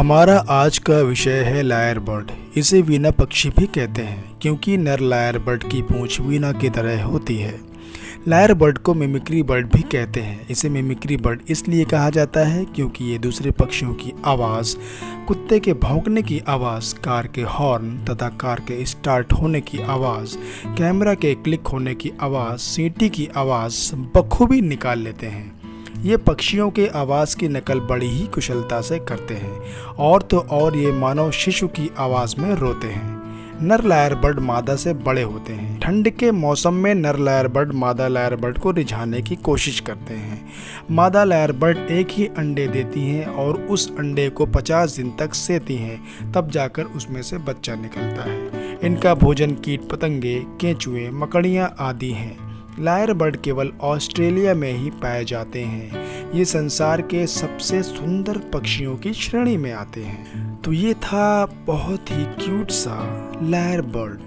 हमारा आज का विषय है लायरबर्ड। इसे वीणा पक्षी भी कहते हैं क्योंकि नर लायरबर्ड की पूंछ वीणा की तरह होती है। लायरबर्ड को मिमिक्री बर्ड भी कहते हैं। इसे मिमिक्री बर्ड इसलिए कहा जाता है क्योंकि ये दूसरे पक्षियों की आवाज़, कुत्ते के भौंकने की आवाज़, कार के हॉर्न तथा कार के स्टार्ट होने की आवाज़, कैमरा के क्लिक होने की आवाज़, सीटी की आवाज़ बखूबी निकाल लेते हैं। ये पक्षियों के आवाज़ की नकल बड़ी ही कुशलता से करते हैं और तो और ये मानव शिशु की आवाज़ में रोते हैं। नर लायरबर्ड मादा से बड़े होते हैं। ठंड के मौसम में नर लायरबर्ड मादा लायरबर्ड को रिझाने की कोशिश करते हैं। मादा लायरबर्ड एक ही अंडे देती हैं और उस अंडे को 50 दिन तक सेती हैं, तब जाकर उसमें से बच्चा निकलता है। इनका भोजन कीट पतंगे, केंचुए, मकड़ियाँ आदि हैं। लायरबर्ड केवल ऑस्ट्रेलिया में ही पाए जाते हैं। ये संसार के सबसे सुंदर पक्षियों की श्रेणी में आते हैं। तो ये था बहुत ही क्यूट सा लायरबर्ड।